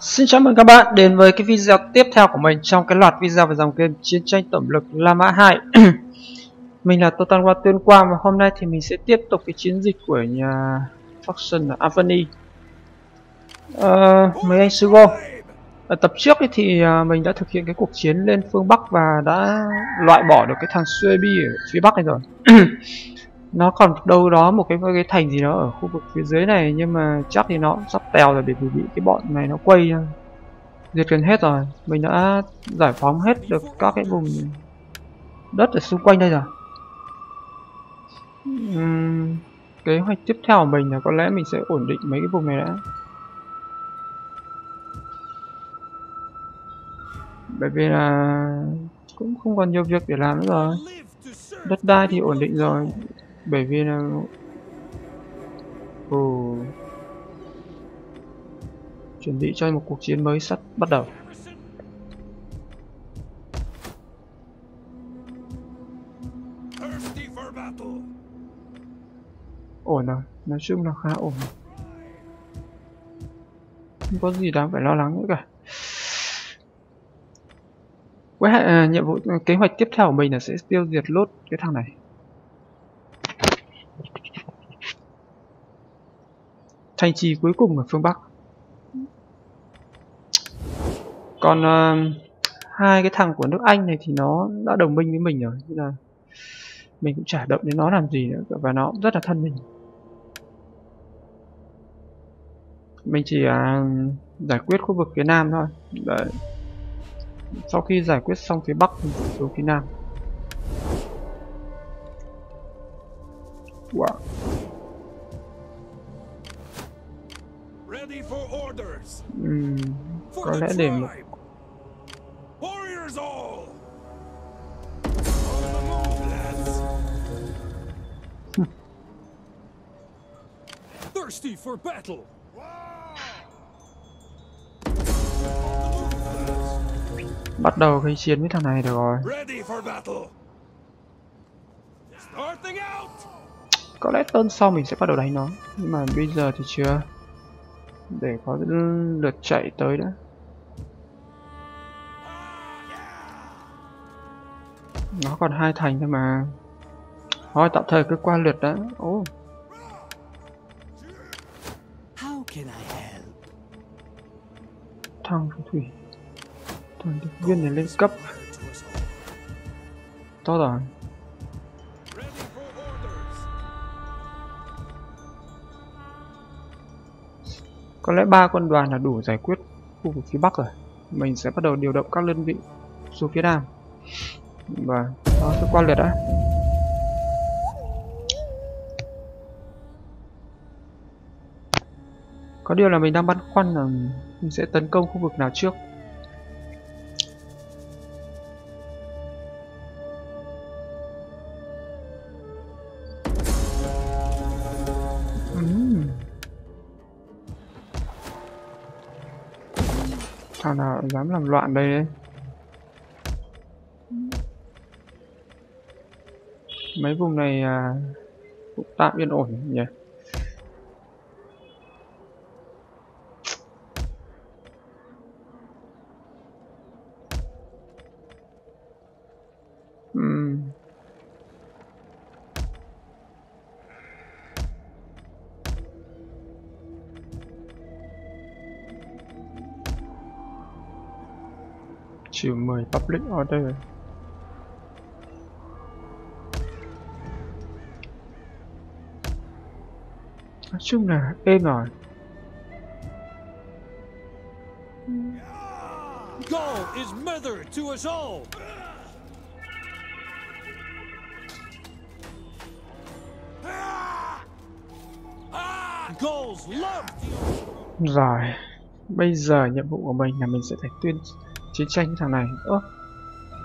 Xin chào mừng các bạn đến với cái video tiếp theo của mình trong cái loạt video về dòng game chiến tranh tổng lực La Mã 2. Mình là Total War Tuyên Quang và hôm nay thì mình sẽ tiếp tục cái chiến dịch của nhà faction Arverni. Mấy anh sư Gaul. Ở tập trước thì mình đã thực hiện cái cuộc chiến lên phương Bắc và đã loại bỏ được cái thằng Suebi ở phía Bắc này rồi. Nó còn đâu đó một cái thành gì đó ở khu vực phía dưới này, nhưng mà chắc thì nó sắp tèo rồi, để bị cái bọn này nó quay diệt gần hết rồi. Mình đã giải phóng hết được các cái vùng đất ở xung quanh đây rồi. Kế hoạch tiếp theo của mình là có lẽ mình sẽ ổn định mấy cái vùng này đã, bởi vì là cũng không còn nhiều việc để làm nữa rồi. Đất đai thì ổn định rồi, bởi vì là chuẩn bị cho một cuộc chiến mới sắp bắt đầu. Ổn rồi, nói chung là khá ổn, không có gì đáng phải lo lắng nữa cả. Nhiệm vụ kế hoạch tiếp theo của mình là sẽ tiêu diệt lốt cái thằng này. Thành trì cuối cùng ở phương Bắc. Còn hai cái thằng của nước Anh này thì nó đã đồng minh với mình rồi, nên là mình cũng chả động đến nó làm gì nữa, và nó cũng rất là thân mình. Mình chỉ giải quyết khu vực phía Nam thôi. Đấy. Sau khi giải quyết xong phía Bắc thì xuống phía Nam. Wow. Có lẽ để một bắt đầu gây chiến với thằng này được rồi. Có lẽ tuần sau mình sẽ bắt đầu đánh nó, nhưng mà bây giờ thì chưa. Để có lượt chạy tới đã. Nó còn hai thành thôi mà. Thôi tạm thời cứ qua lượt đã. Thằng thủy thôi, viên này lên cấp to rồi. Có lẽ 3 quân đoàn là đủ giải quyết khu vực phía Bắc rồi. Mình sẽ bắt đầu điều động các đơn vị xuống phía Nam. Và nó sẽ qua lượt đã. Có điều là mình đang băn khoăn là mình sẽ tấn công khu vực nào trước. Thằng nào dám làm loạn đây đấy. Mấy vùng này cũng tạm yên ổn nhỉ. Trừ 10 public order. Nói chung là êm rồi. Gaul is mother to us all. Gaul's love. Rồi, bây giờ nhiệm vụ của mình là mình sẽ phải tuyên chiến tranh với thằng này.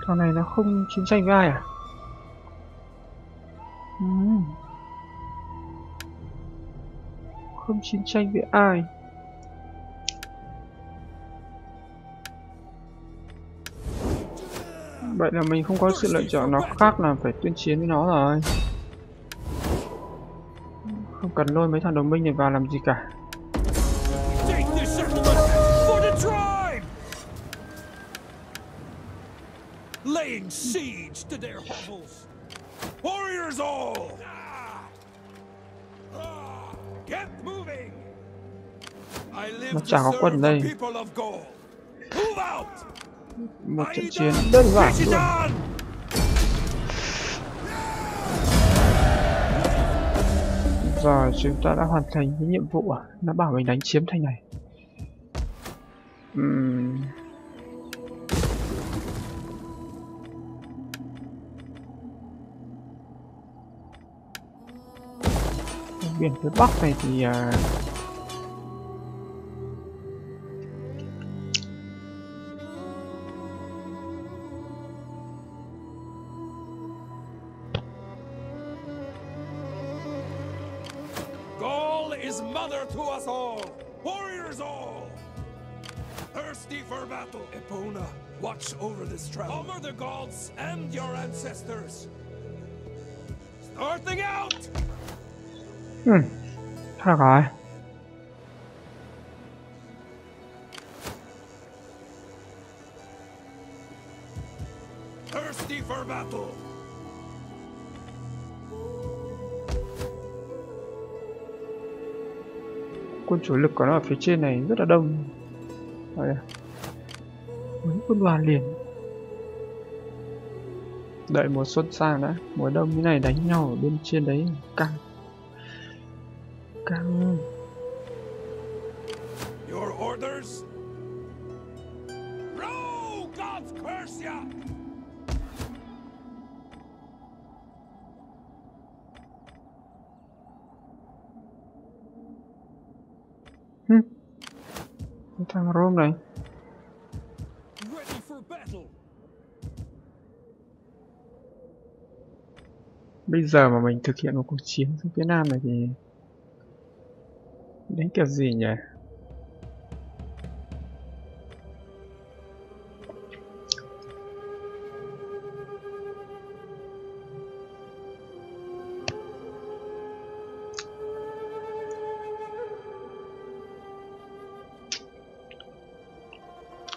Thằng này nó không chiến tranh với ai à? Không chiến tranh với ai. Vậy là mình không có sự lựa chọn nào khác là phải tuyên chiến với nó rồi. Không cần lôi mấy thằng đồng minh này vào làm gì cả. laying siege to their hovels. Warriors all! Get moving! I live to serve the people of Gaul. Move out! Một trận chiến đơn giản luôn. Rồi chúng ta đã hoàn thành cái nhiệm vụ nó bảo mình đánh chiếm thành này. Biển phía Bắc này thì Epona, watch over this travel. Honor the gods and your ancestors. Starting out. All right. Thirsty for battle. Quân chủ lực của nó ở phía trên này rất là đông. Mấy quân đoàn liền. Đợi mùa xuân sang đã, mùa đông như này đánh nhau ở bên trên đấy căng. Căng. Your orders. No, God's curse ya. Thằng Rome này. Bây giờ mà mình thực hiện một cuộc chiến xuống phía Nam này thì đánh kiểu gì nhỉ?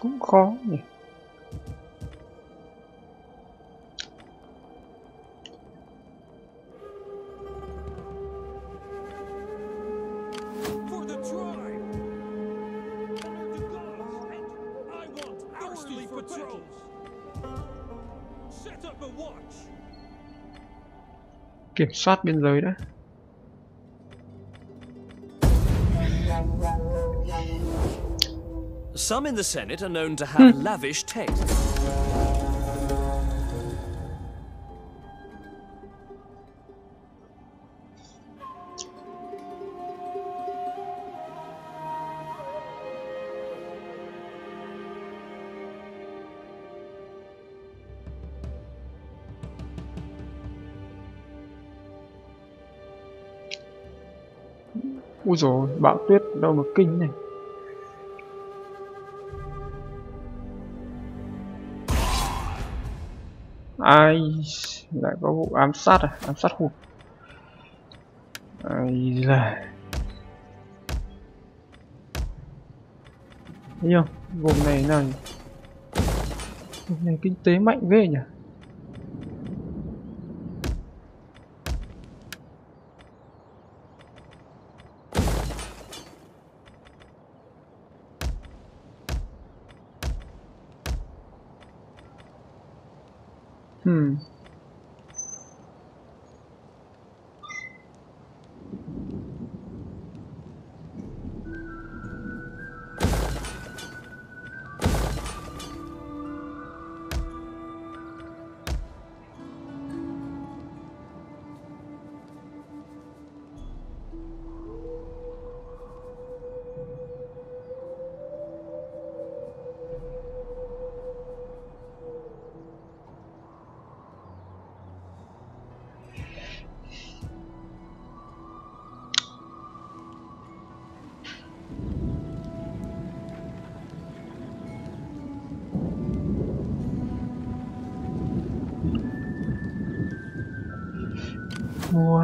Cũng khó nhỉ. Kiểm soát biên giới đã. Some in the Senate are known to have lavish taste. Úi dồi, bão tuyết đâu mà kinh này. Ai lại có vụ ám sát à? Ám sát hụt. Ai là thấy không? Vùng này nào nhỉ? Vùng này kinh tế mạnh ghê nhỉ? Mùa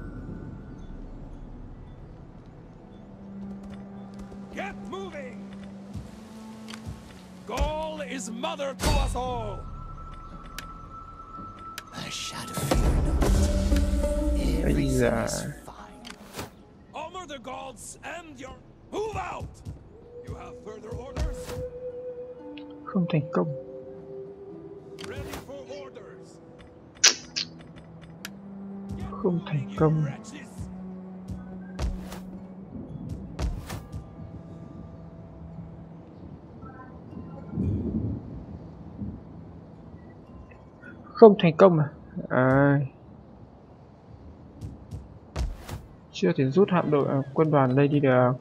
Get moving. Gaul Gaul is mother to us all. I should fear no Honor the gods and your move out. You have further orders. Không thành công. Không thành công. Không thành công à? À, chưa thể rút hạm đội quân đoàn đây đi được.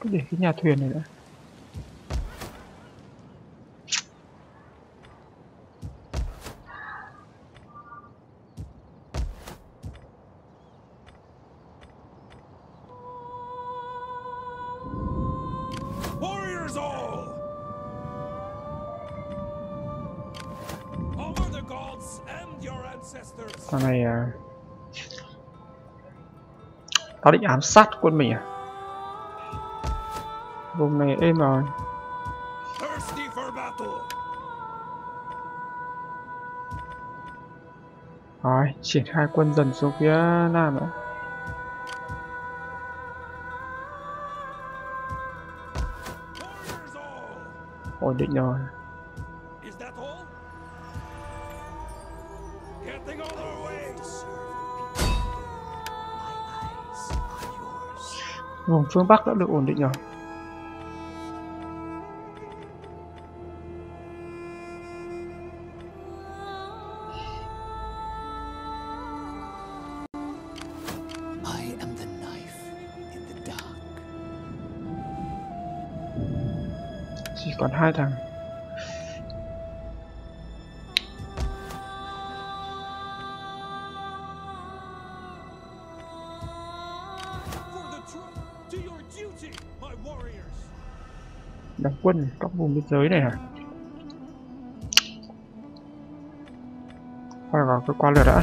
Cứ để cái nhà thuyền này đã. Con này tao định ám sát quân mình à? Vùng này êm rồi. Rồi, triển khai quân dần xuống phía nam ạ. Ổn định rồi. Vùng phương Bắc đã được ổn định rồi. Chỉ còn hai thằng. Đóng quân các vùng biên giới này hả? Quay vào cái qua lượt đã.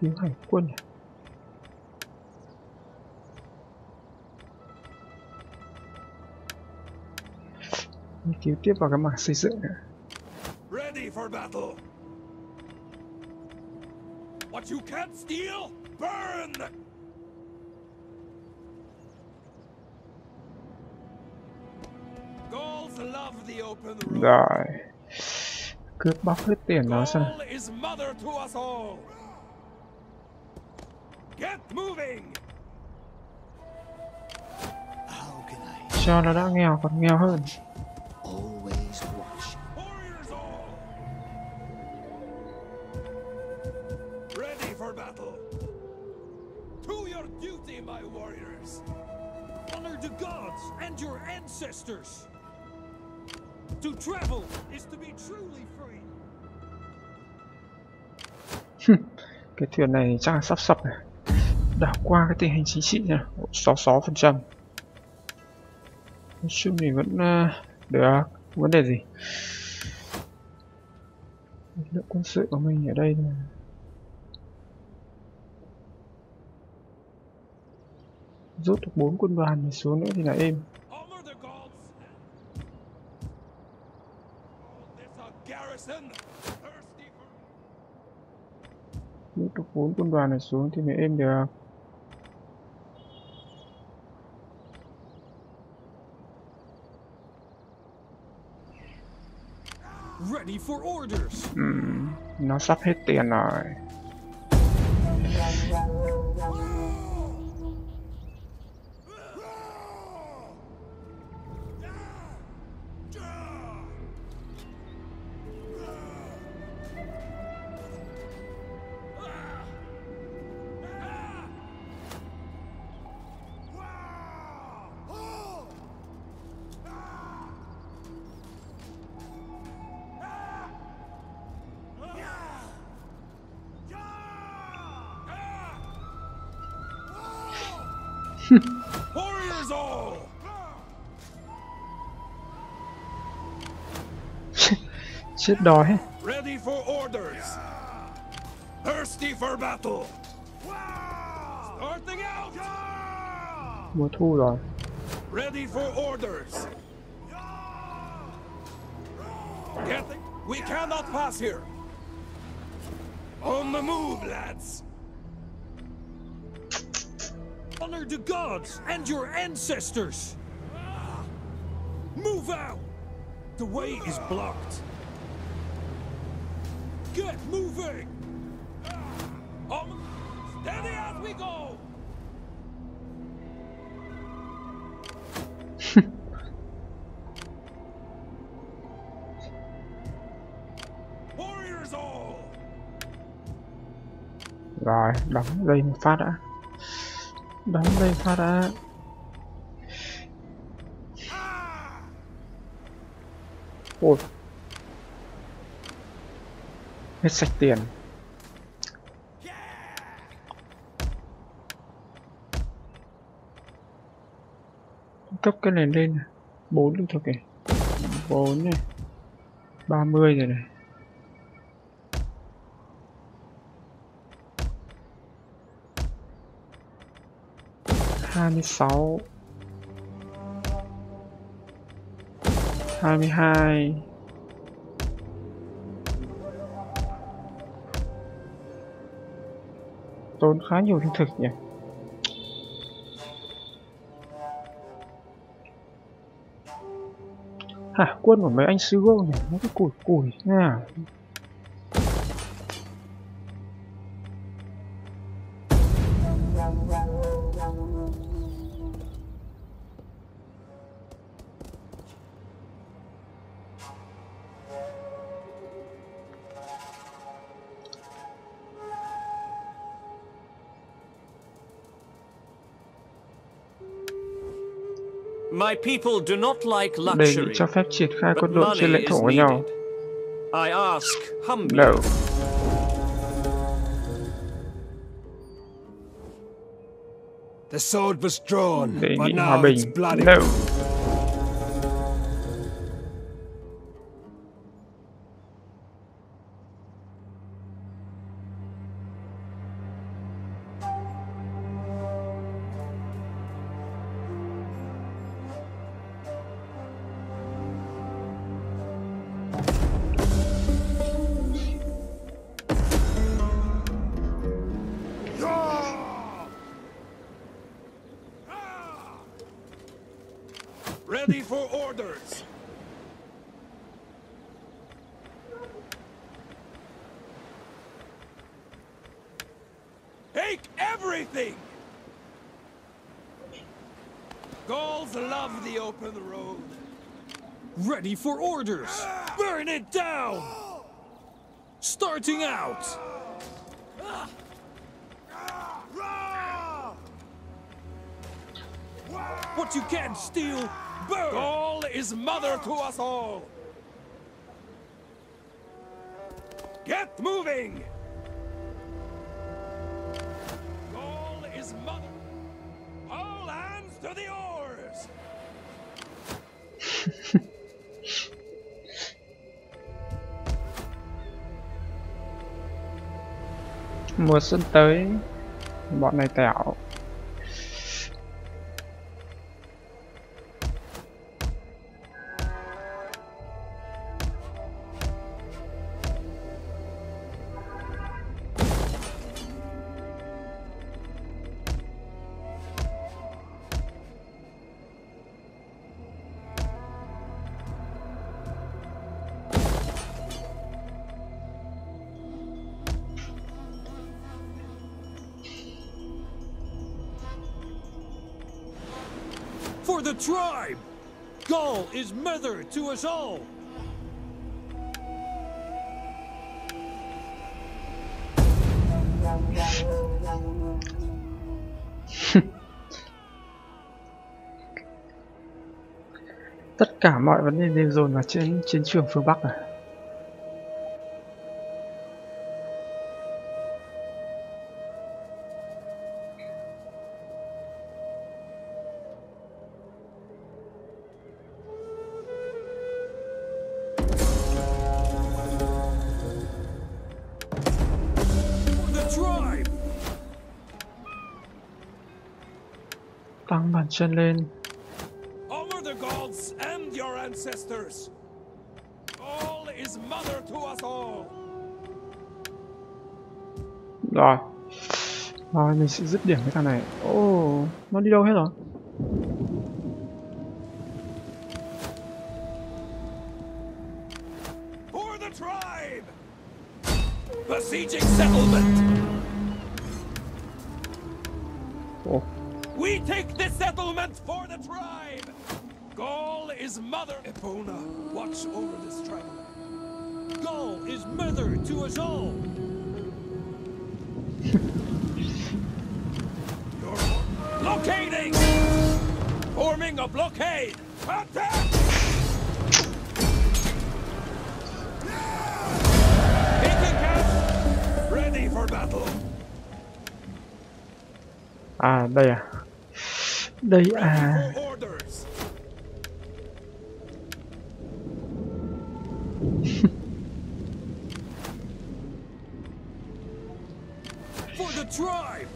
Cứu hải quân này. Cứu tiếp vào cái mảng xây dựng này. Ready for battle. What you can't steal, burn. Gauls love the open road. Rồi. Cướp bóc hết tiền nó xong. Cho nó đã nghèo còn nghèo hơn. Cái thuyền này chắc là sắp sập này. Đảo qua cái tình hình chính trị nha, 66%. Nói chung thì vẫn được, vấn đề gì. Lực lượng quân sự của mình ở đây là rút được 4 quân đoàn này xuống nữa thì là êm. Rút được 4 quân đoàn này xuống thì mới êm được. No sabes de nada. Chết đói. Ready for orders. Thirsty for battle. Starting out. Mùa thu rồi. Ready for orders. We cannot pass here. On the move, lads. Honor the gods and your ancestors. Move out. The way is blocked. Get moving! Steady as we go! Warriors all! Rồi, đóng đây một phát đã. Đóng đây một phát đã. Ôi. Hết sạch tiền. Cấp cái này lên 4 luôn thôi kìa. 4 này. 30 rồi này. Hai mươi sáu. 22. Tốn khá nhiều lương thực nhỉ. Hả, quân của mấy anh sư vương nhỉ, nó cứ củi nha. My people do not like luxury, but money is needed. I ask humbly. No. The sword was drawn, but now it's bloody. No. Ready for orders. Take everything. Gauls love the open road. Ready for orders. Burn it down. Starting out. What you can steal. Gaul is mother to us all. Get moving. Gaul is mother. All hands to the oars. Mùa xuân tới, bọn này tẹo. the tribe! Gaul is mother to us all! Tất cả mọi vấn đề đều dồn vào trên chiến trường phương Bắc à? Tăng bàn chân lên. Ancestors, all is mother to us all. Rồi mình sẽ dứt điểm cái thằng này. Nó đi đâu hết rồi? For the tribe, besieging settlement. We take this settlement for the tribe. Gaul is mother. Epona, watch over this traveler. Gaul is mother to us all. You're blockading. Forming a blockade. Attack! Taking camp. Ready for battle. À đây à. Đây à. Tribe!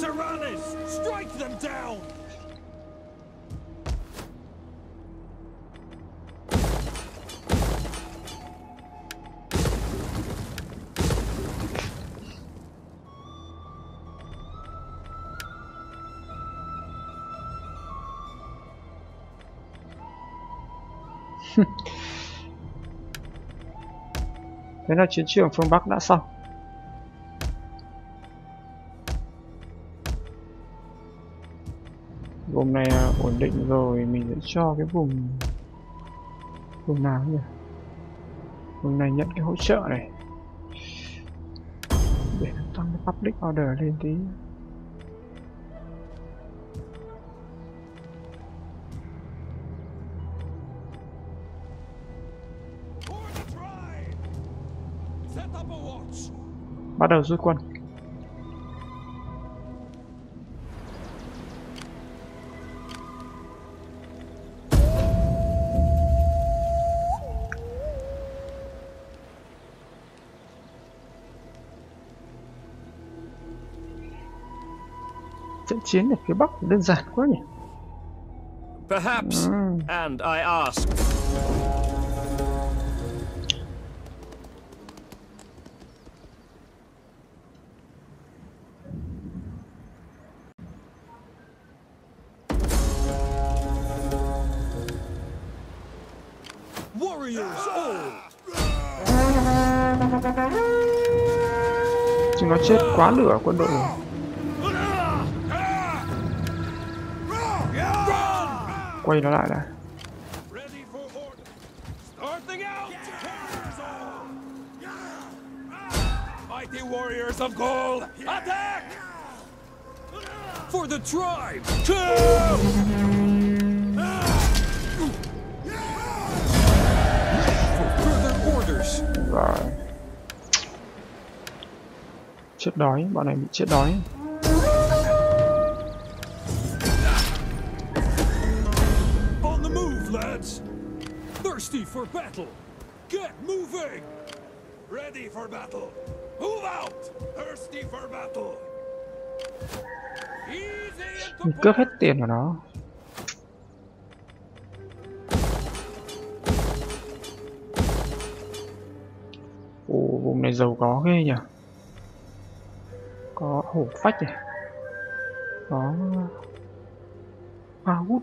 Tyrannus, strike them down! Thế là chiến trường phương Bắc đã xong. Vùng này ổn định rồi, mình sẽ cho cái vùng nào nhỉ? Vùng này nhận cái hỗ trợ này. Để tăng cái public order lên tí. Bắt đầu rút quân. Trận chiến ở phía Bắc đơn giản quá nhỉ. Perhaps, and I ask. Chứ nó chết quá nửa quân đội rồi. Quay nó lại đã. Rồi. Chết đói, bọn này bị chết đói. On the move, lads. Thirsty for battle. Get moving. Ready for battle. Move out. Thirsty for battle. Mình cướp hết tiền của nó. Vùng này giàu có ghê nhỉ. Có hổ phách này. Có hoa hút.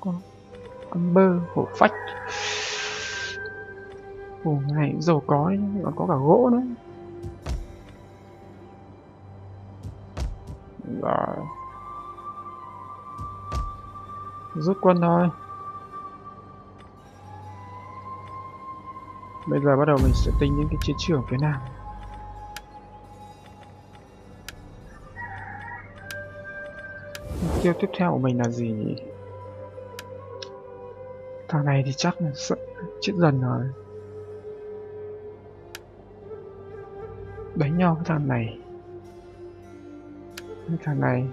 Có amber, hổ phách. Ồ, cái này dầu có đấy, còn có cả gỗ nữa. Rồi. Rút quân thôi. Bây giờ bắt đầu mình sẽ tính những cái chiến trường phía Nam. Mục tiêu tiếp theo của mình là gì nhỉ? Thằng này thì chắc là sẽ chết dần rồi. Đánh nhau với thằng này. Với thằng này.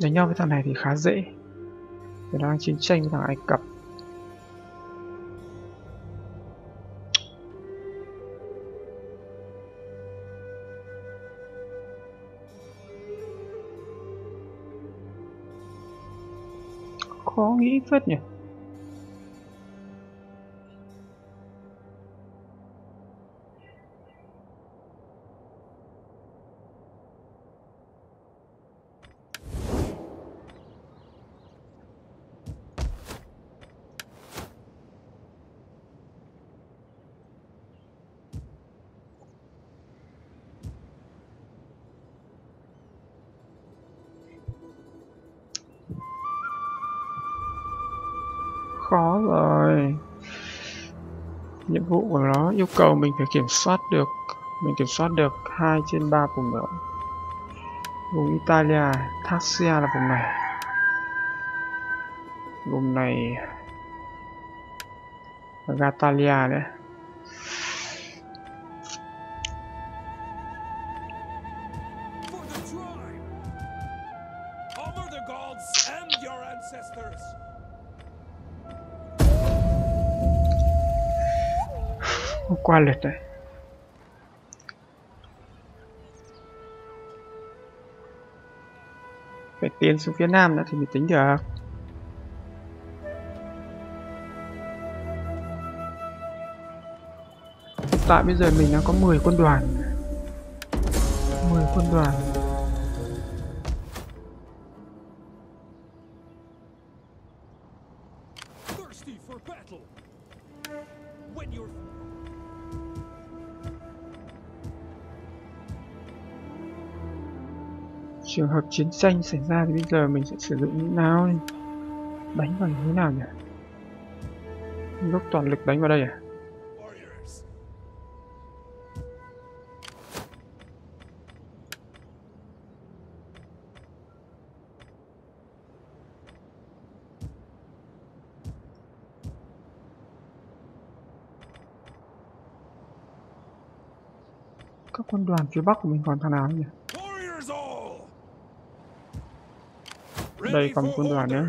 Đánh nhau với thằng này thì khá dễ. Mình đang chiến tranh với thằng Ai Cập. Khó nghĩ phết nhỉ. Khó rồi. Nhiệm vụ của nó yêu cầu mình phải kiểm soát được, mình kiểm soát được 2 trên 3 vùng đó. Vùng Italia, Thaxia là vùng này. Vùng này là Gatalia đấy. Qua lượt này. Phải tiến xuống phía Nam nữa thì mình tính được. Hiện tại bây giờ mình đang có 10 quân đoàn. 10 quân đoàn. Trường hợp chiến tranh xảy ra thì bây giờ mình sẽ sử dụng những nào này? Đánh vào như thế nào nhỉ? Lúc toàn lực đánh vào đây à? Các quân đoàn phía Bắc của mình còn thằng nào nhỉ? Đây còn một quân đoàn nữa.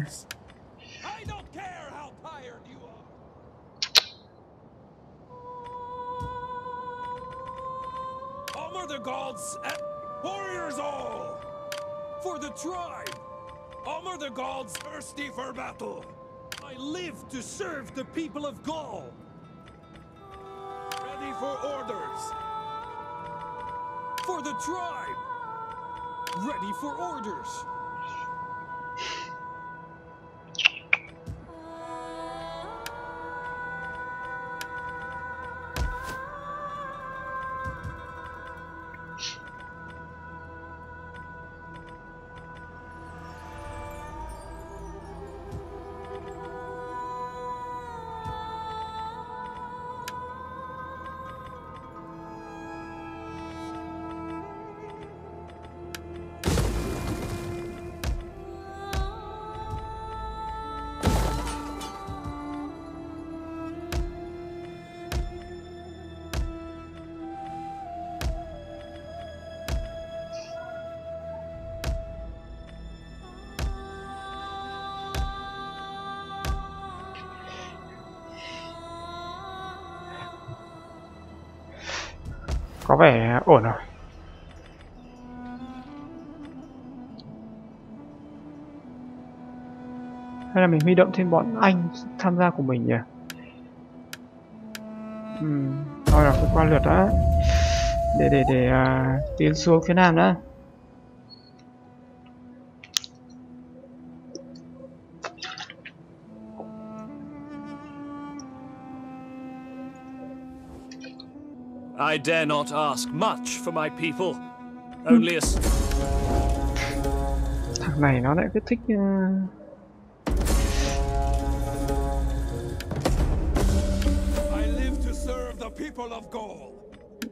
Có vẻ ổn rồi. Hay là mình huy động thêm bọn anh tham gia của mình nhỉ? Thôi là qua lượt đã. Để tiến xuống phía Nam đã. I dare not ask much for my people. Only a... Thằng này nó lại cứ thích...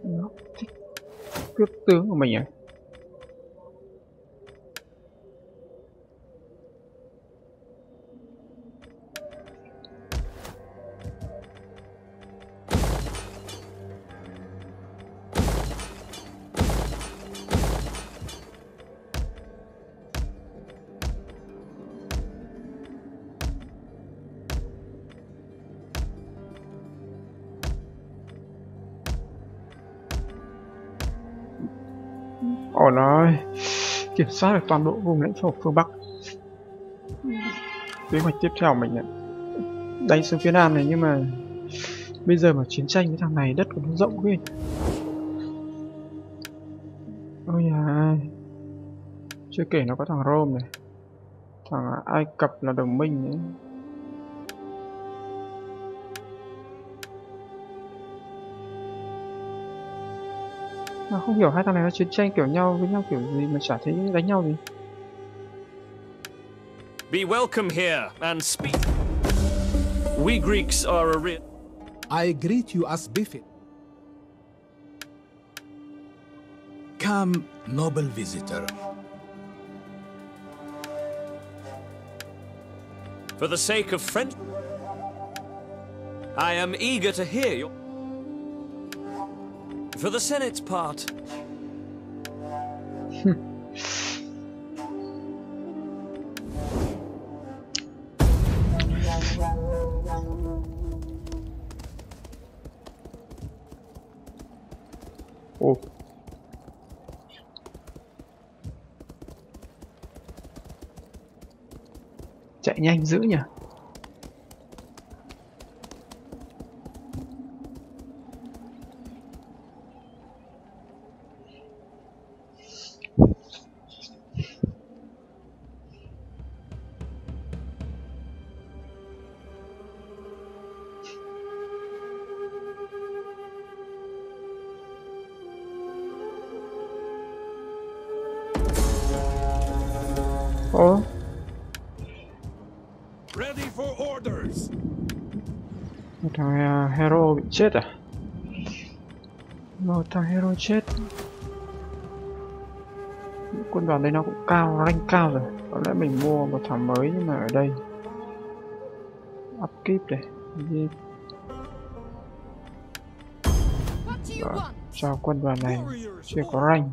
Nó thích cướp tướng của mình à? Ồ, nó kiểm soát được toàn bộ vùng lãnh thổ phương Bắc. Kế hoạch tiếp theo mình ạ, đánh xuống phía Nam này, nhưng mà bây giờ mà chiến tranh với thằng này đất của nó rộng ghê. Ôi à, chưa kể nó có thằng Rome này, thằng Ai Cập là đồng minh ấy. Mà không hiểu hai thằng này nó chiến tranh kiểu nhau với nhau kiểu gì mà chả thấy đánh nhau gì. Be welcome here and speak. We Greeks are a real. I greet you as befit. Come, noble visitor. For the sake of French, I am eager to hear you. For the Senate's part. Oh. Chạy nhanh dữ nhỉ? Ồ. Một thằng hero bị chết à? Một thằng hero chết. Quân đoàn đây nó cũng cao, rank cao rồi. Có lẽ mình mua một thằng mới, nhưng mà ở đây upkeep đây. Đó, cho quân đoàn này chưa có rank.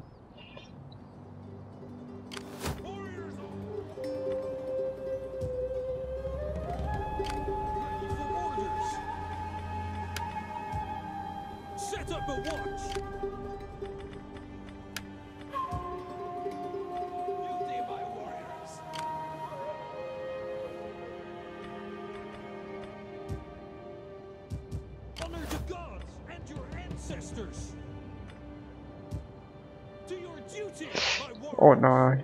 Ổn rồi.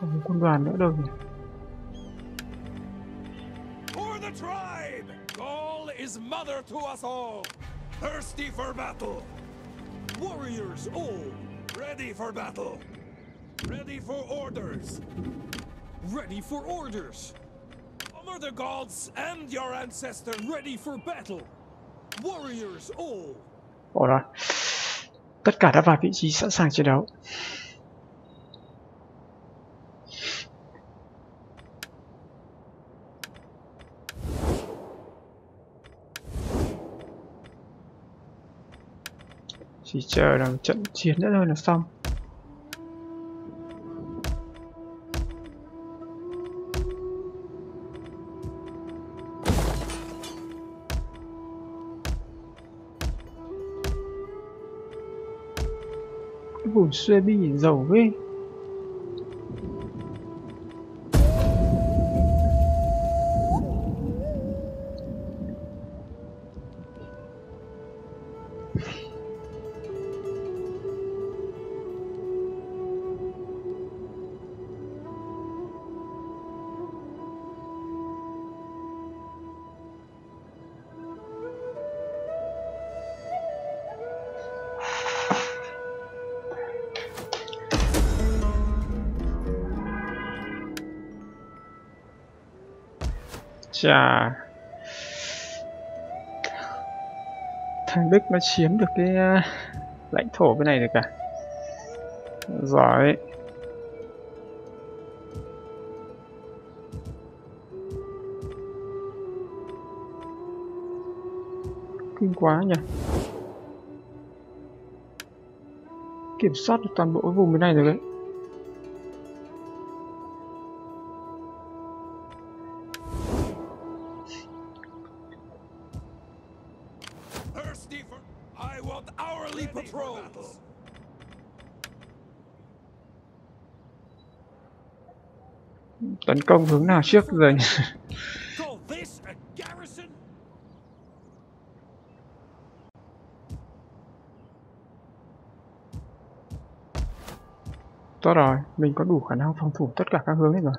Còn một quân đoàn nữa đâu nhỉ? The gods and your ancestor ready for battle. Warriors all. Ổn rồi. Tất cả đã vào vị trí sẵn sàng chiến đấu. Chỉ chờ rằng trận chiến nữa thôi là xong. Vùng Suebi giàu ghê. Chà, thằng Đức nó chiếm được cái lãnh thổ bên này được cả. Giỏi. Kinh quá nhỉ. Kiểm soát được toàn bộ cái vùng bên này rồi đấy. Tấn công hướng nào trước rồi nhỉ? Tốt rồi, mình có đủ khả năng phòng thủ tất cả các hướng hết rồi.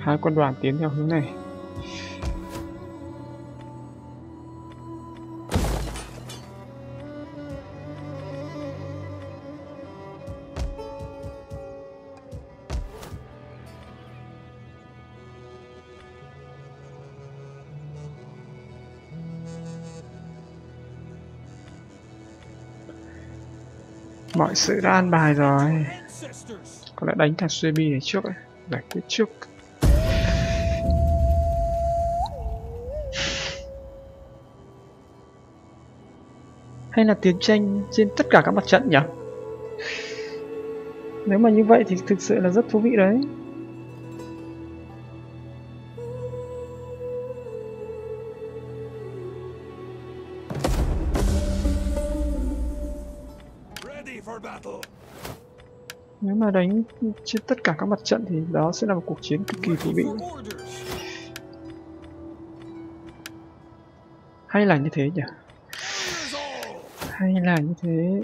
Hai quân đoàn tiến theo hướng này. Mọi sự đã an bài rồi. Có lẽ đánh thằng Suebi này trước ấy, giải quyết trước. Hay là tiến tranh trên tất cả các mặt trận nhỉ? Nếu mà như vậy thì thực sự là rất thú vị đấy. Nếu mà đánh trên tất cả các mặt trận thì đó sẽ là một cuộc chiến cực kỳ thú vị. Hay là như thế nhỉ? Hay là như thế.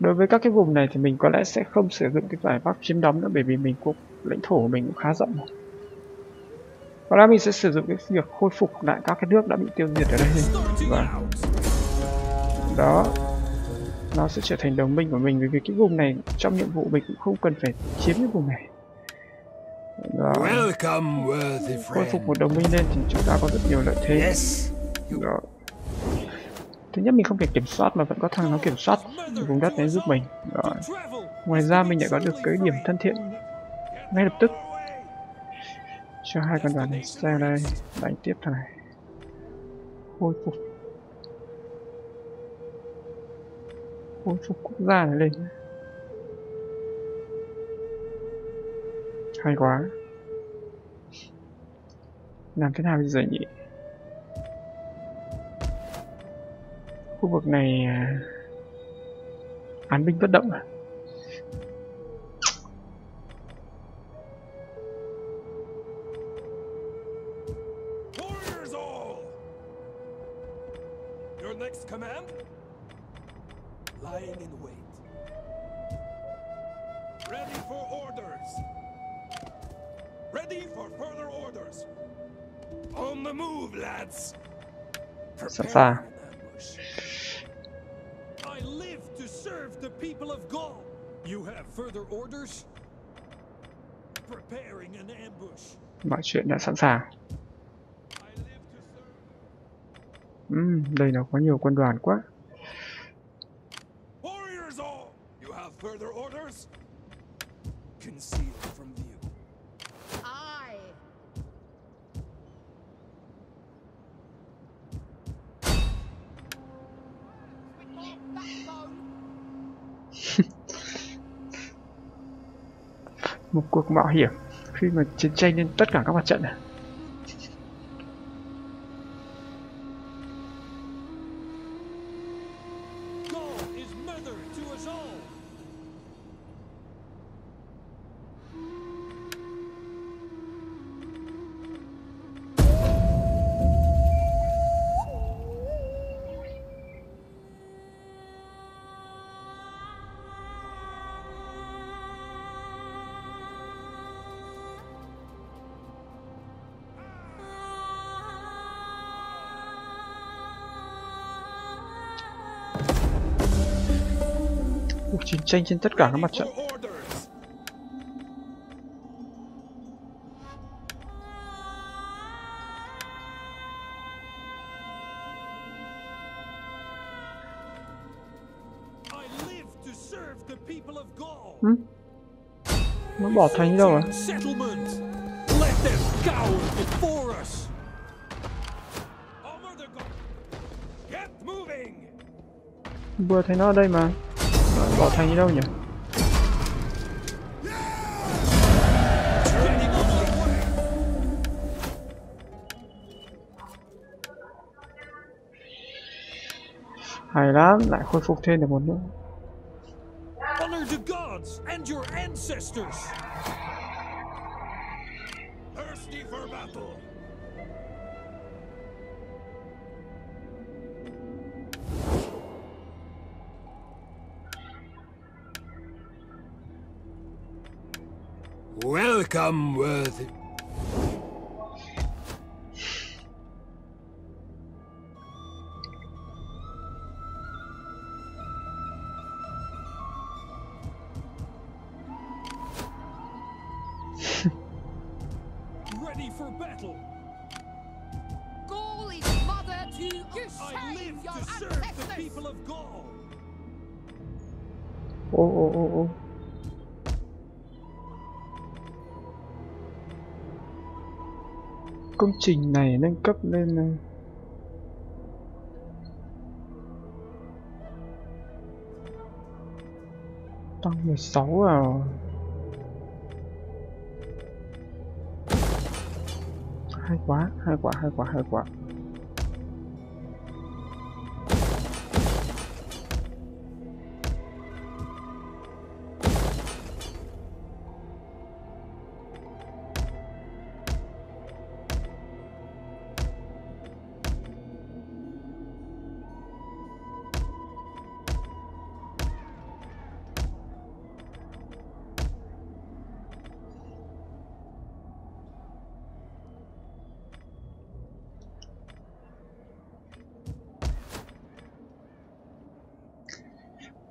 Đối với các cái vùng này thì mình có lẽ sẽ không sử dụng cái giải pháp chiếm đóng nữa, bởi vì mình cũng lãnh thổ của mình cũng khá rộng. Có lẽ mình sẽ sử dụng cái việc khôi phục lại các cái nước đã bị tiêu diệt ở đây. Và đó, nó sẽ trở thành đồng minh của mình, bởi vì cái vùng này trong nhiệm vụ mình cũng không cần phải chiếm cái vùng này. Đó. Khôi phục một đồng minh lên thì chúng ta có rất nhiều lợi thế. Đó. Thứ nhất, mình không thể kiểm soát mà vẫn có thằng nó kiểm soát vùng đất đấy giúp mình. Rồi. Ngoài ra mình lại có được cái điểm thân thiện ngay lập tức. Cho hai con đoàn này sang đây đánh tiếp thằng này. Khôi phục quốc gia này lên. Hay quá. Làm thế nào bây giờ nhỉ? Khu vực này án binh bất động à? Sẵn sàng. The people of Gaul. You have further orders? Preparing an ambush. Mọi chuyện đã sẵn sàng. Đây nó có nhiều quân đoàn quá. Warriors all. You have further orders? Conceal from view. I. Một cuộc mạo hiểm khi mà chiến tranh lên tất cả các mặt trận này. Chiến tranh trên tất cả các mặt trận. Nó bỏ thánh đâu rồi? Vừa thấy nó ở đây mà. Bỏ thành đi đâu nhỉ? Hay lắm, lại khôi phục thêm được một nữa. Welcome, worthy. Ready for battle. Gaul is mother to you. I live to serve the people of Gaul. Oh. Công trình này nâng cấp lên này. Tăng 16 vào 2 quả.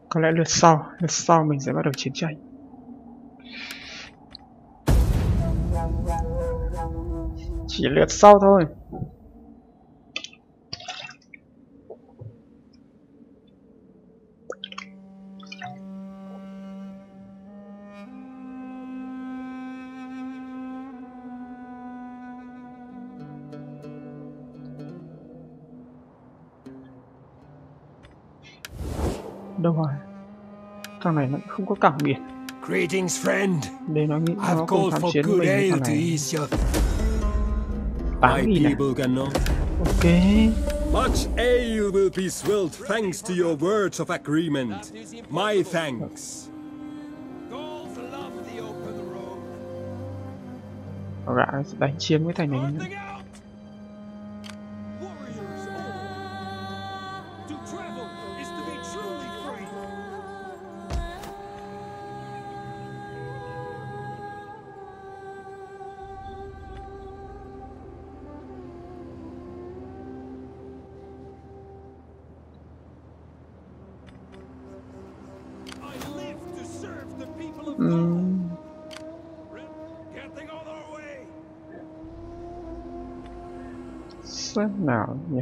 Có lẽ lượt sau mình sẽ bắt đầu chiến tranh. Chỉ lượt sau thôi. Đâu rồi? Thằng này nó không có cảng biển. Để nó nghĩ nó không tham chiến mình với thằng này. 8.000 này. Ok. Much ale will be swilled thanks to your words of agreement. My thanks. Rã sẽ đánh chiến với thằng này nữa. Nào nhỉ?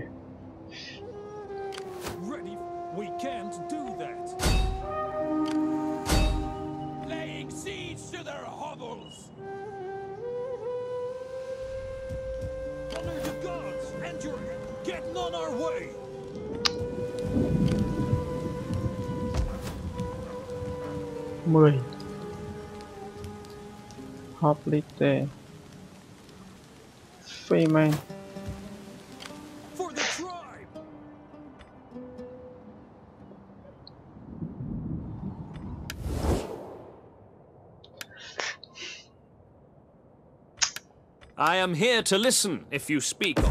Hoplite Freeman. I am here to listen if you speak of.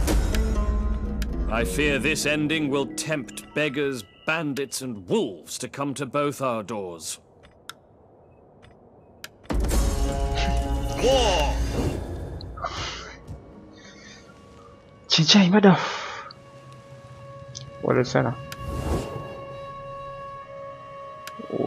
I fear this ending will tempt beggars, bandits, and wolves to come to both our doors. War! Chiến tranh bắt đầu. Ủa, được xem nào. Ôi,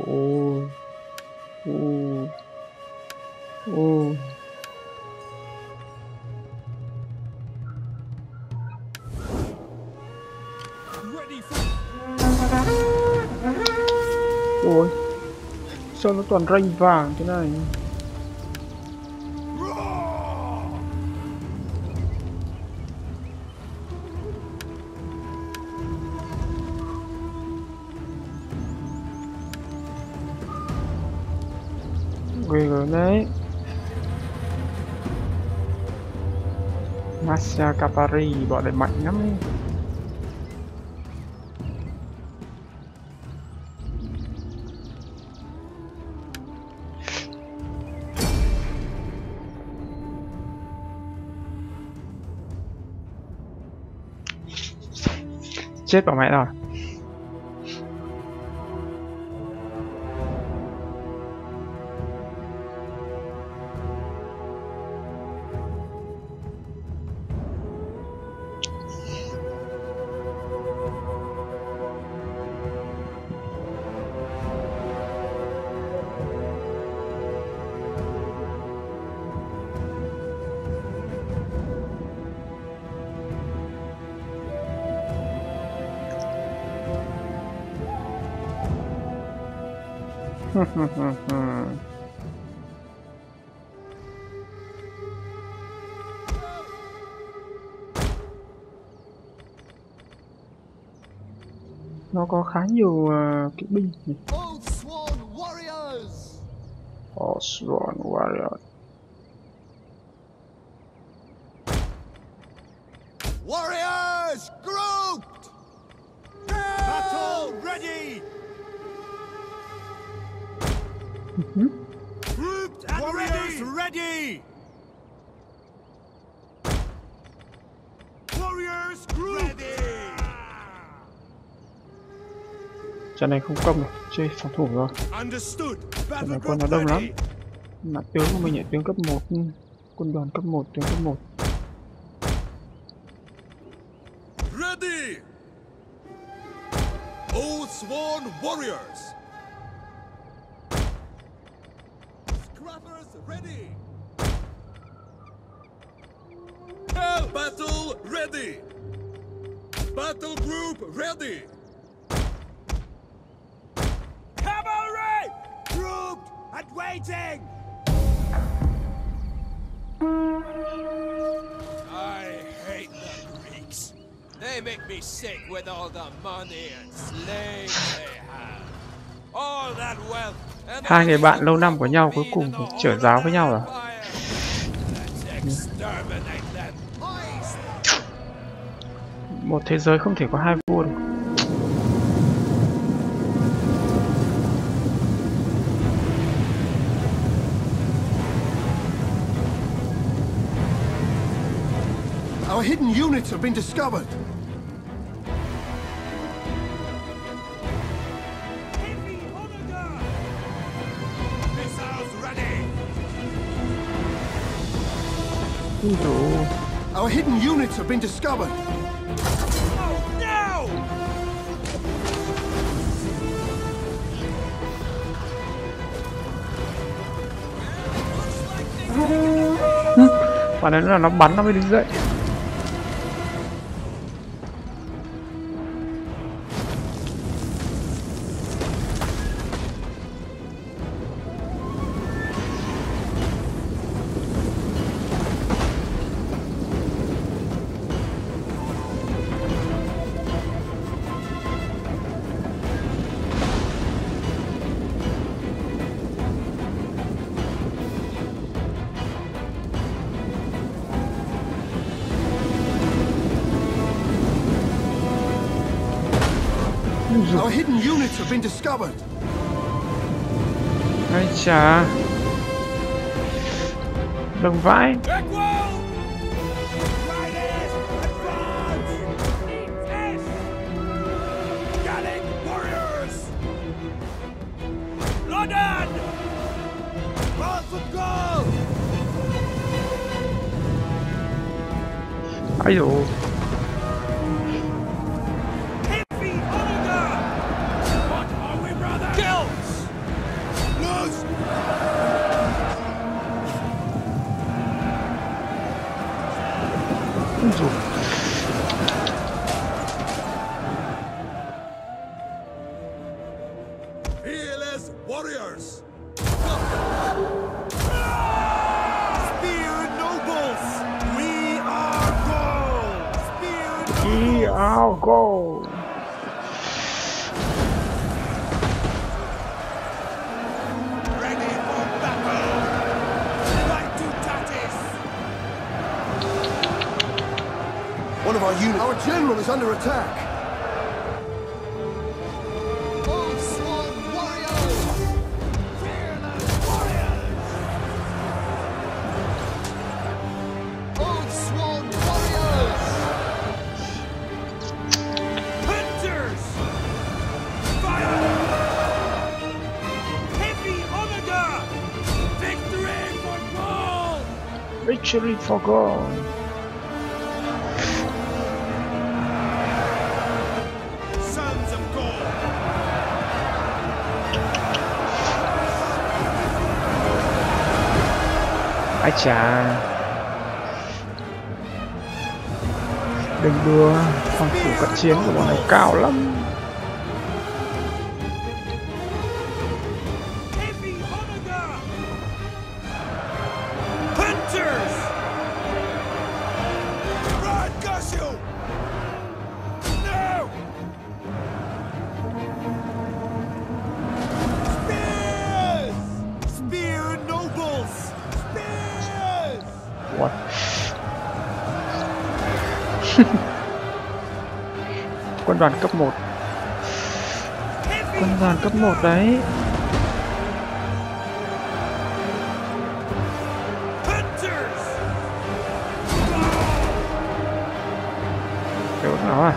sao nó toàn ranh vàng thế này? Đấy. Massa Capari bọn này mạnh lắm ấy. Chết bỏ mẹ rồi. Nó có khá nhiều cái binh. Old Sworn Warriors. Warriors grouped. Battle ready. Grouped and warriors ready. Warriors grouped. Trận này không công được, chơi phòng thủ rồi. Trận này quân nó đông lắm. Mà tướng của mình là tướng cấp 1, quân đoàn cấp 1, tướng cấp 1. Ready. Old Sworn Warriors. Ready. Battle ready. Battle group ready. Cavalry grouped and waiting. I hate the Greeks. They make me sick with all the money and slaves they have. All that wealth. Hai người bạn lâu năm của nhau cuối cùng thì trở giáo với nhau rồi. Một thế giới không thể có hai vua được. Our hidden units have been discovered. Our hidden units have been discovered. Oh no! Quả này là nó bắn nó mới đứng dậy. Our hidden units have been discovered. Ai chà, đồng vãi. Ai dồi. Fearless warriors! Spear nobles! We are Gaul! Spear nobles! We are Gaul! One of our units. Our general is under attack. Old sword warriors! Fearless warriors! Old sword warriors! Hunters! Fire! Heavy Omega! Victory for Gaul! Victory for Gaul! Chà, đừng đưa phòng thủ cận chiến của bọn này cao lắm. Quân đoàn cấp 1 đấy. Kiểu nó à.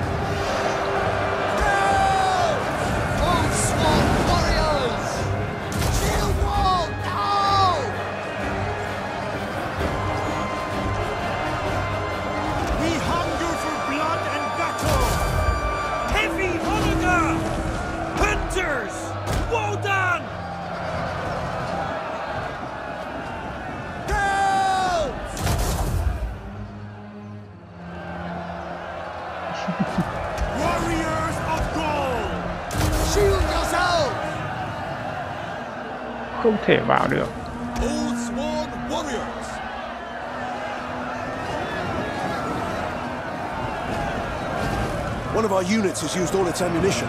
Không thể vào được. One of our units has used all its ammunition.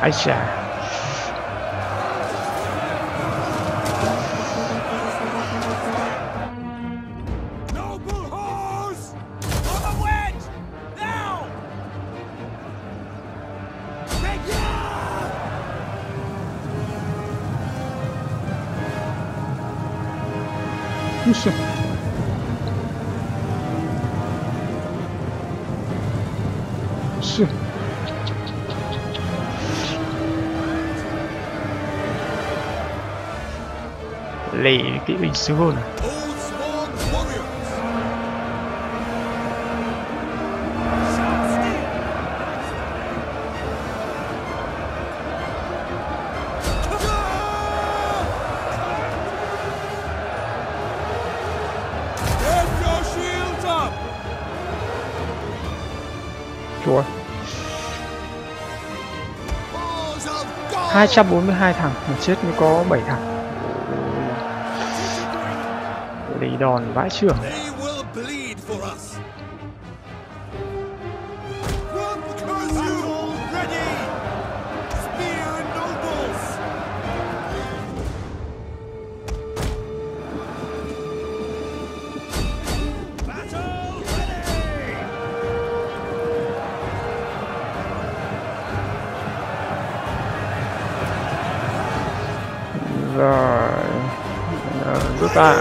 Ay, ya. Lady segunda. ...242 thằng, mà chết mới có 7 thằng. Lì đòn vãi chưởng. Rồi rút ra.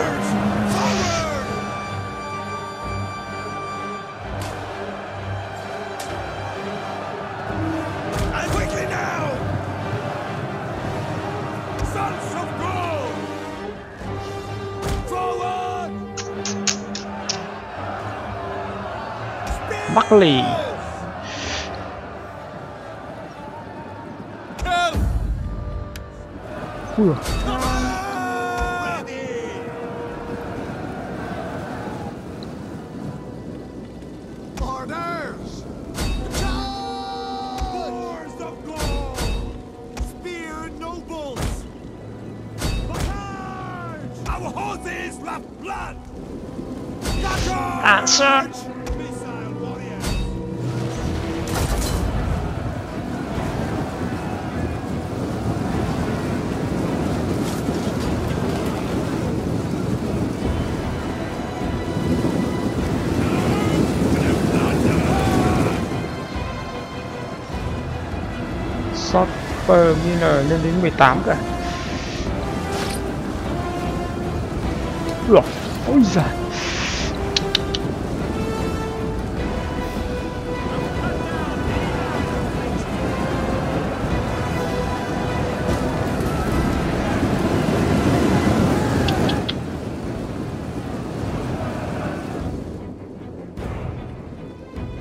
Buckley. Miner lên đến 18 cả. Ủa, ôi giời.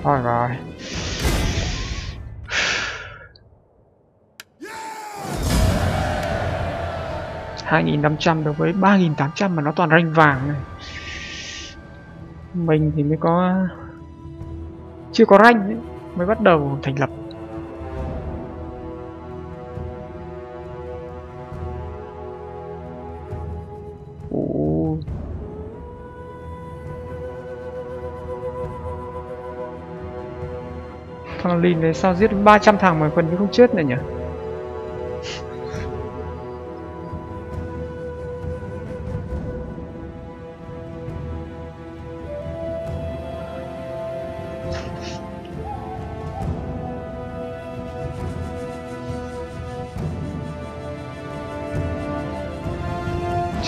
All right. $2.500 đối với $3.800 mà nó toàn rank vàng này. Mình thì mới có, chưa có rank ấy, mới bắt đầu thành lập. Ủa. Thằng Linh đấy sao giết 300 thằng mà còn không chết này nhỉ?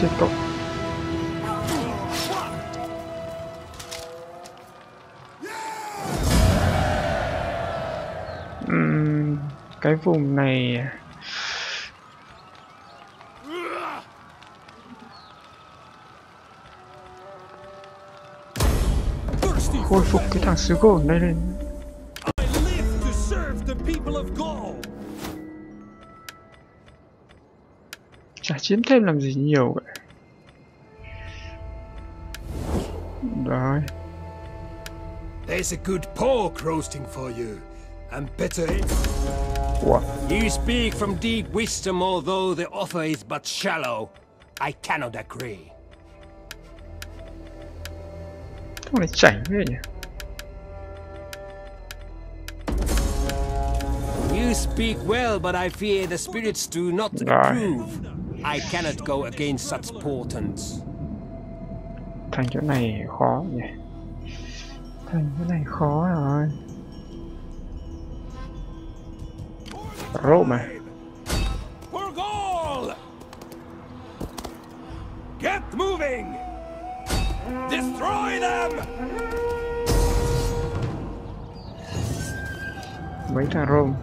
Chết cậu. Cái vùng này khôi phục cái thằng xứ Gaul đây lên. Chả chiếm thêm làm gì nhiều vậy. Rồi. There's a good pork roasting for you and better. Wow. You speak from deep wisdom, although the offer is but shallow. I cannot agree. Come c'è, vedi? You speak well, but I fear the spirits do not approve. I cannot go against such portents. Thành chỗ này khó nhỉ. Thành chỗ này khó rồi. Rome. For Gaul! Get moving! Destroy them! Wait a Rome.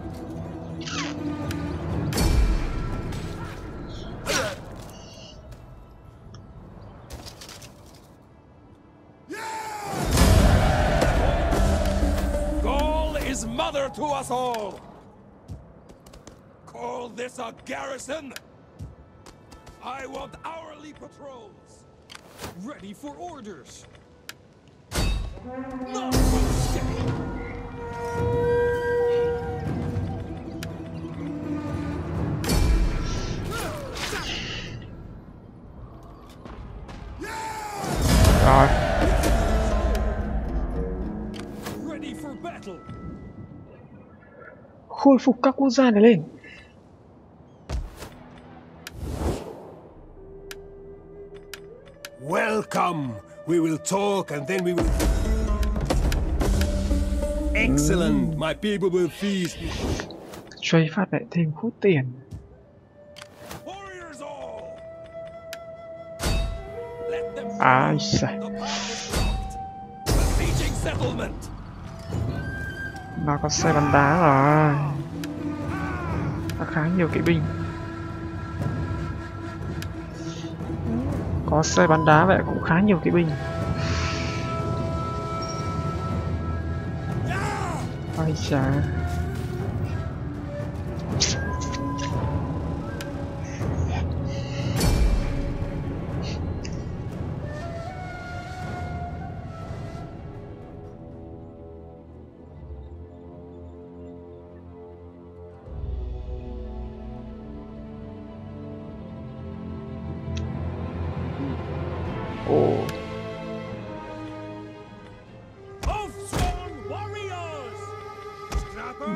Gaul is mother to us all. Call this a garrison? I want hourly patrols. Ready for orders. Not one Ready for battle. Khôi phục các quốc gia này lên. Welcome. We will talk and then we will. Excellent. My people will feast. Trade phát lại thêm khút tiền. Ai xài. Nó có xe bắn đá rồi. Nó khá nhiều kỵ binh. Có xe bắn đá vậy cũng khá nhiều kỵ binh. Ai chà.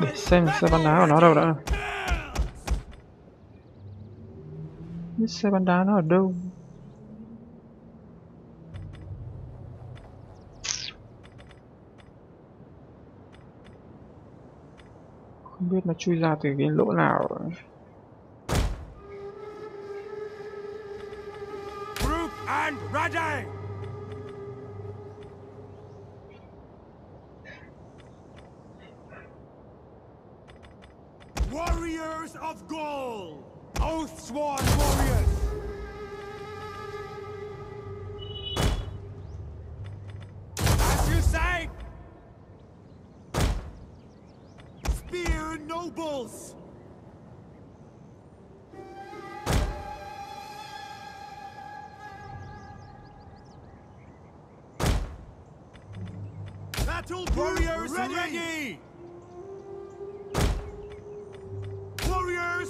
Để xem xe bắn đá của nó đâu đã. Xe bắn đá nó ở đâu? Không biết nó chui ra từ cái lỗ nào. Warriors of Gaul, oath-sworn warriors. As you say, spear nobles. Battle warriors ready.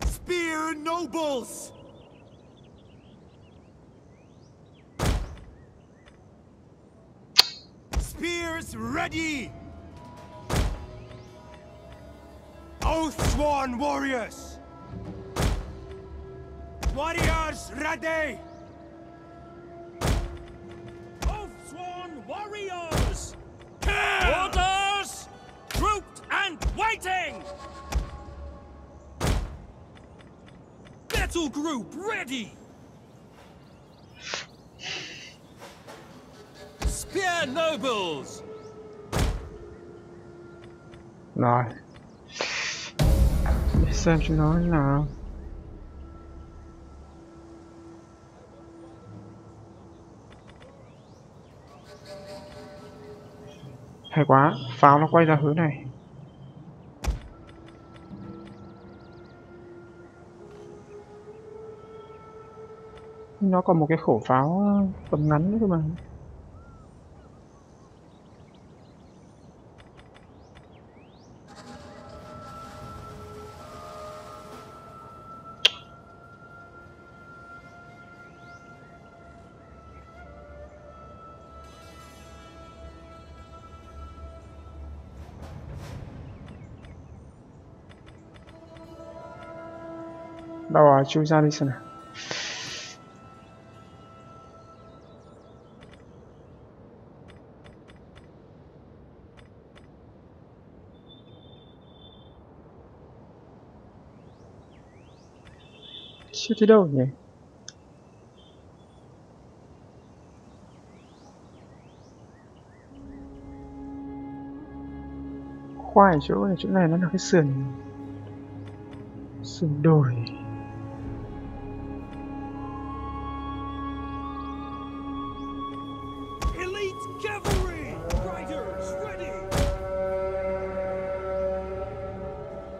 Spear nobles. Spears ready! Oathsworn warriors! Warriors ready! Oathsworn warriors! Kill! Orders! Grouped and waiting! Battle group ready! Spear nobles. No. said no. Hay quá, pháo nó quay ra hướng này. Nó còn một cái khẩu pháo tầm ngắn nữa cơ mà. Đâu rồi, chui ra đi xem nào. Chưa thấy đâu nhỉ? Khoai ở chỗ này, chỗ này nó là cái sườn, sườn đồi.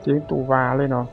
Tiếng tù và lên rồi.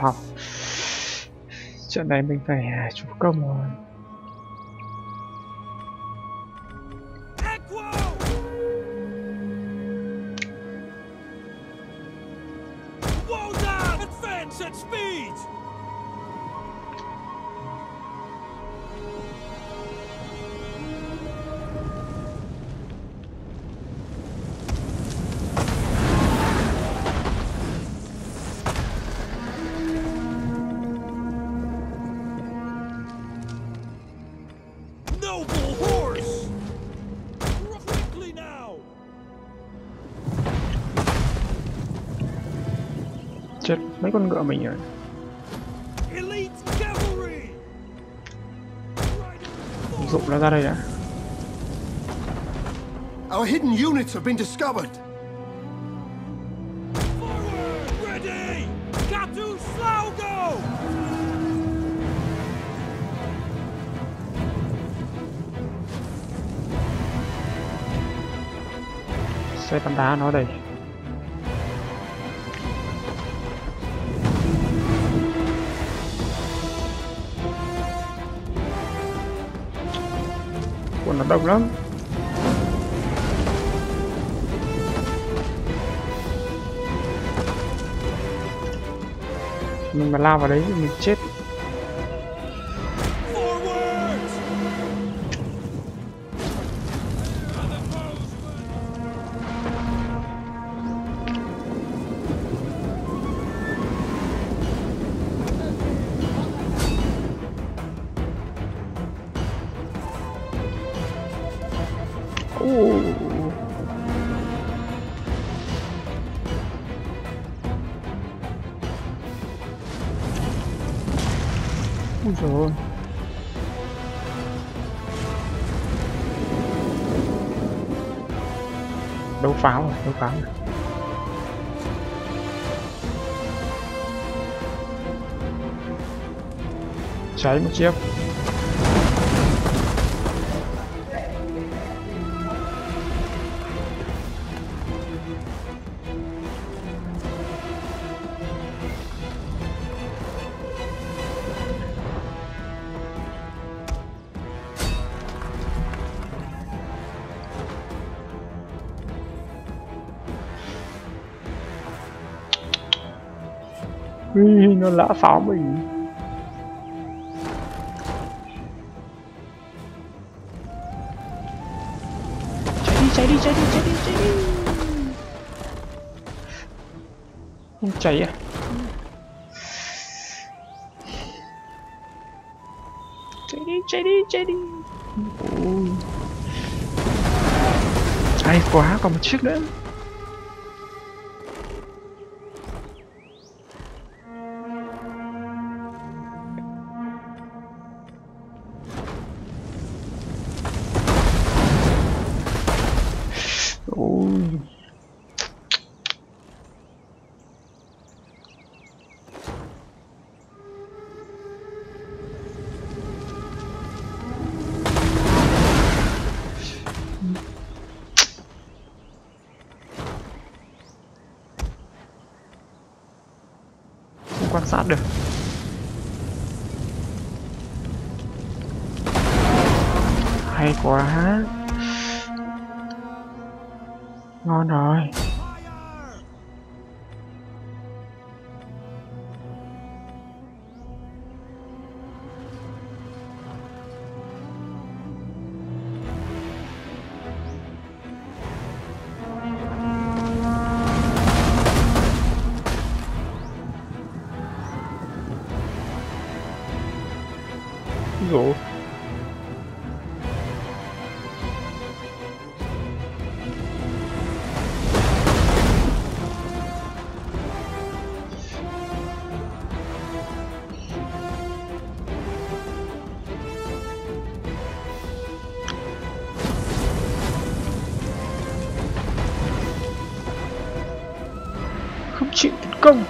Học. Trận này mình phải chủ công rồi. Mấy con ngựa mình rồi. Dụng nó ra đây đã. Our hidden units have been discovered. Xe bắn đá nó đây. Nó đông lắm. Mình mà lao vào đấy thì mình chết. Pháo rồi, đấu pháo rồi. Cháy một chiếc. Ui, nó lã pháo mình. Cháy đi. Không cháy à? Cháy đi. Ôi. Hay quá, còn một chiếc nữa. Quan sát được. Hay quá. Ngon rồi. Rồi. Không chịu tấn công.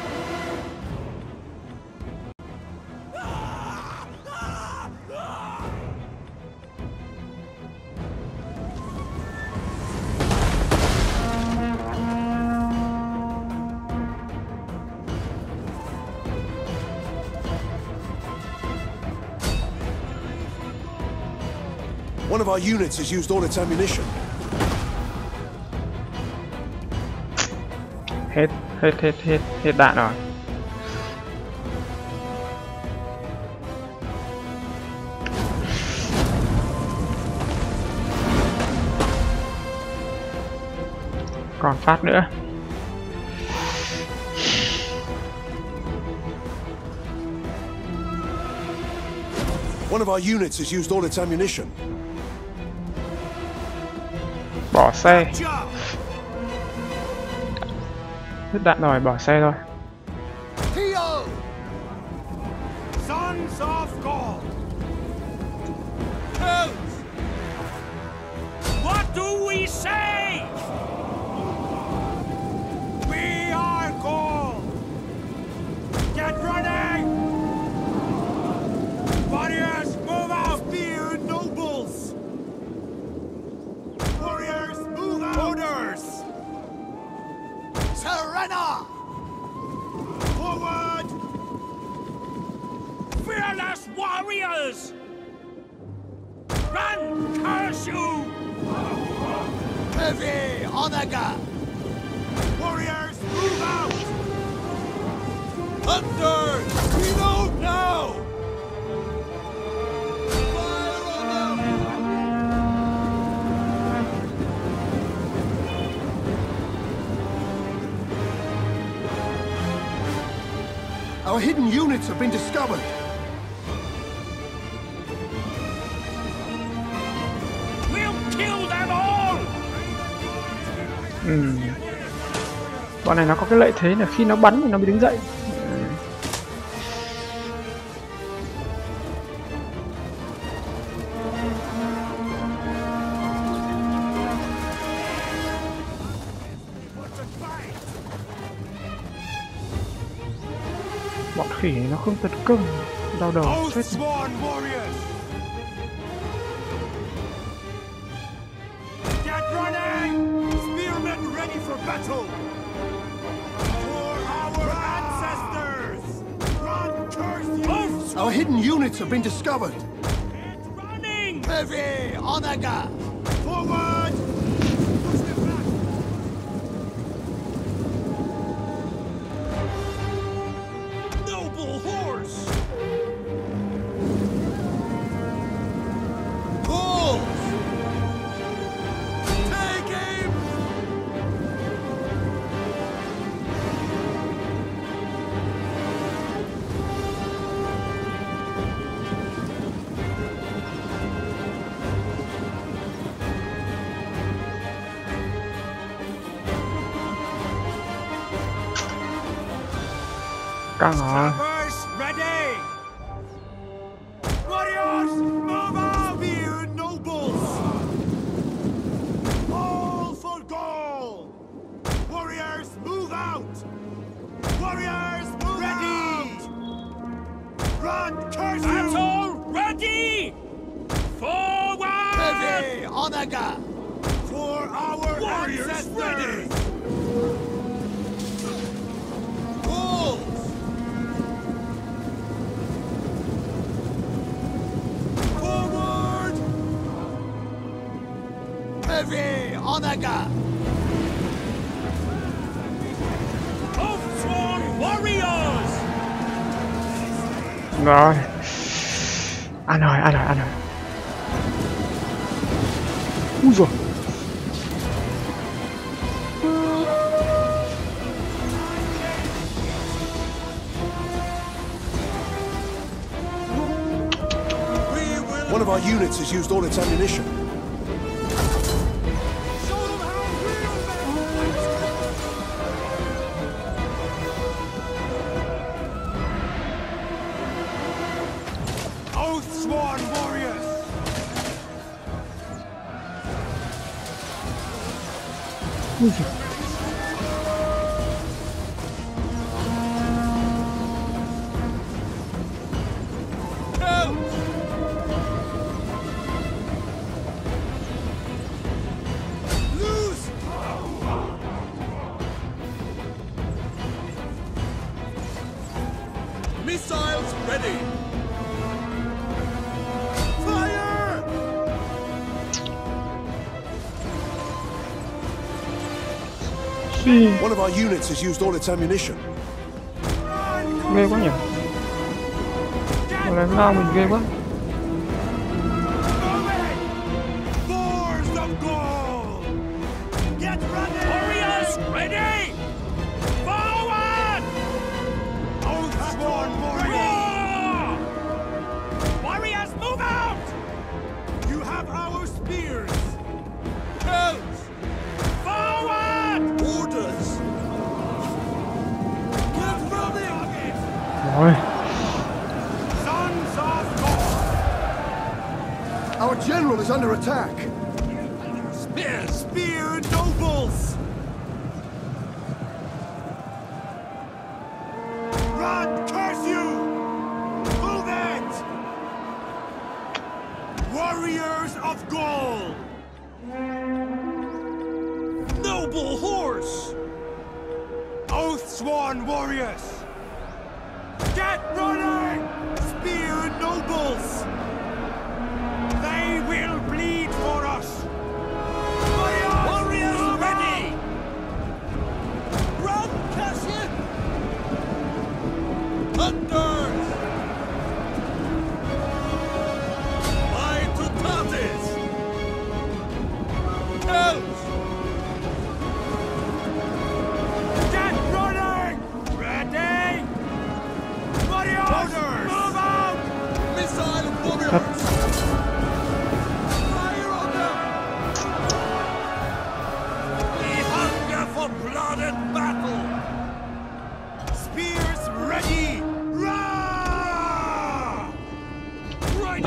One of our units has used all its ammunition. Hết đạn rồi. Còn phát nữa. One of our units has used all its ammunition. Bỏ xe. Hết đạn rồi, bỏ xe thôi. Warriors! Run, curse you! Heavy Onaga! Warriors, move out! Thunder, reload now! Fire on them! Our hidden units have been discovered! Bọn này nó có cái lợi thế là khi nó bắn thì nó mới đứng dậy. Bọn khỉ nó không tấn công, đau đầu chết. Battle for our ancestors. Run, cursed! Our hidden units have been discovered. It's running. Heavy Onaga. Forward. Push it back. cagar. No. I know. Uzo. One of our units has used all its ammunition. One of our units has used all its ammunition. Ghê quá nhỉ? Lần nào mình ghê quá.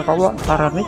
Kalau tarik,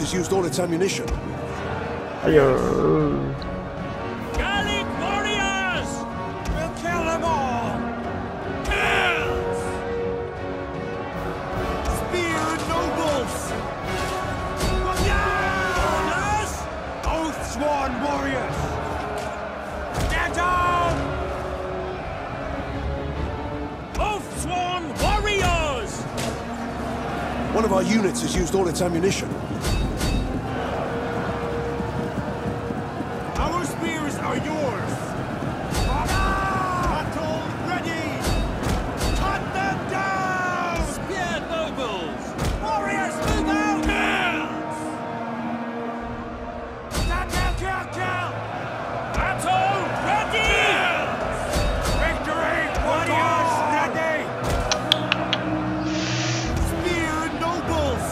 has used all its ammunition. Gallic warriors! We'll kill them all! Kills! Spear nobles! Orders! Oathsworn warriors! Get down! Oathsworn warriors! One of our unit has used all its ammunition. Our spears are yours! Battle ready! Cut them down! Spear nobles! Warriors, move out! Battle ready! Victory! Warriors ready! Spear nobles!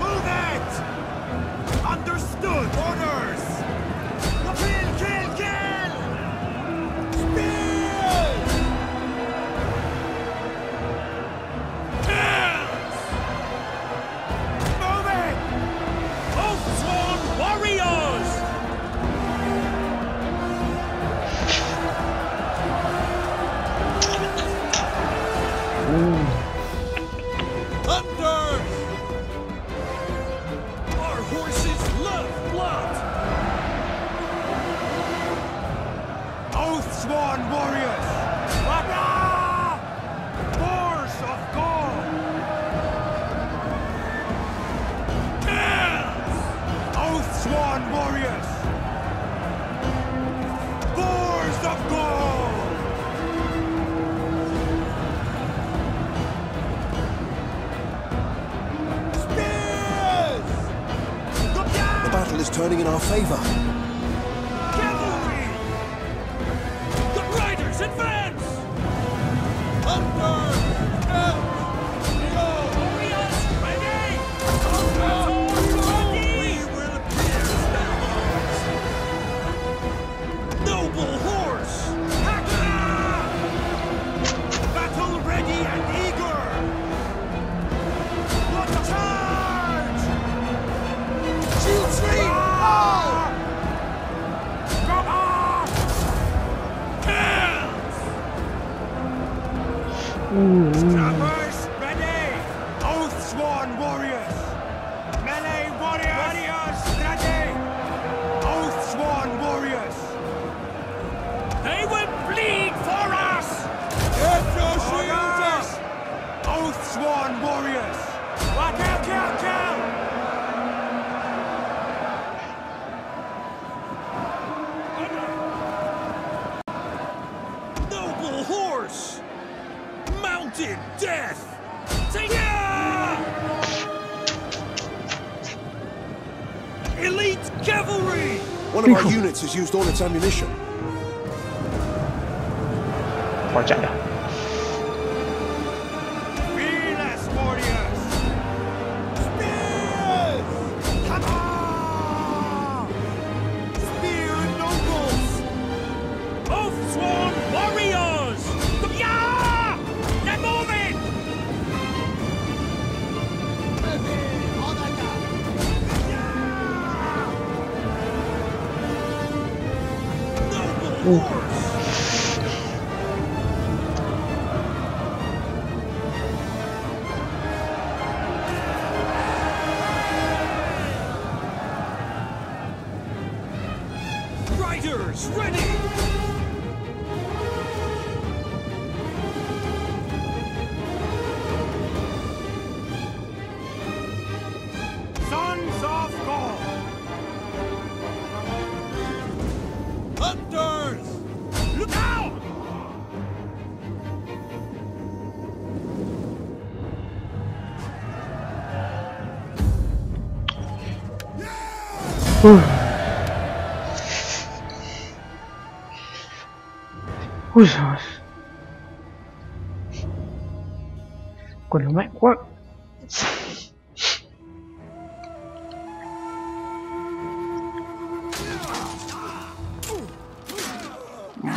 Move it! Understood! Orders! Kill, kill, kill! Spear! Kills! Move it! Oathsworn warriors! Hunters! Our horses love blood! Oathsworn warriors! Horse of Gaul! Kills! Oathsworn warriors! Boars of Gaul! Spears! The battle is turning in our favor. Cavalry! The riders advance! Hunters! Help! Warriors ready! We will pierce their hearts! Noble horse! Battle ready and eager! What a charge! Shields free! Come on! Kills! Scrappers ready! Oathsworn warriors! Melee warriors! Ready! Oathsworn warriors! They will bleed for us! Get your shields up! Oathsworn warriors! Kill, kill, kill! Noble horse! Mounted death! Take Elite cavalry! One of our units has used all its ammunition. Pochanga. Fearless warriors! Spears! Come on! Spear nobles! Oathsworn warriors! Yeah! They're moving! Noble horse! Riders ready! Sons of Gaul! Hunters! Look out! Uy, Dios. Con lo más guapo.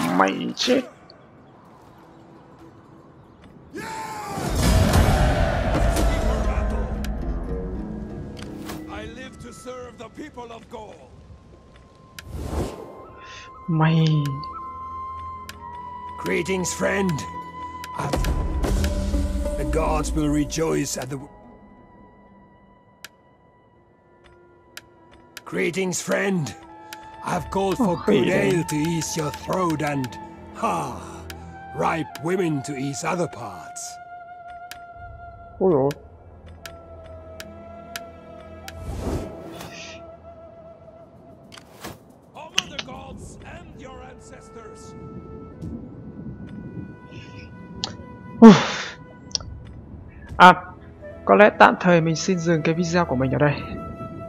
Manche. I live to serve the people of Gaul. May. Greetings, friend. The gods will rejoice at the... Greetings, friend. I've called for good ale to ease your throat and... ripe women to ease other parts. Có lẽ tạm thời mình xin dừng cái video của mình ở đây.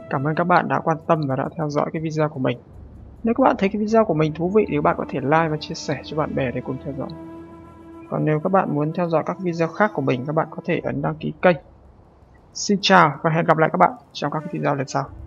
Cảm ơn các bạn đã quan tâm và đã theo dõi cái video của mình. Nếu các bạn thấy cái video của mình thú vị thì các bạn có thể like và chia sẻ cho bạn bè để cùng theo dõi. Còn nếu các bạn muốn theo dõi các video khác của mình, các bạn có thể ấn đăng ký kênh. Xin chào và hẹn gặp lại các bạn trong các video lần sau.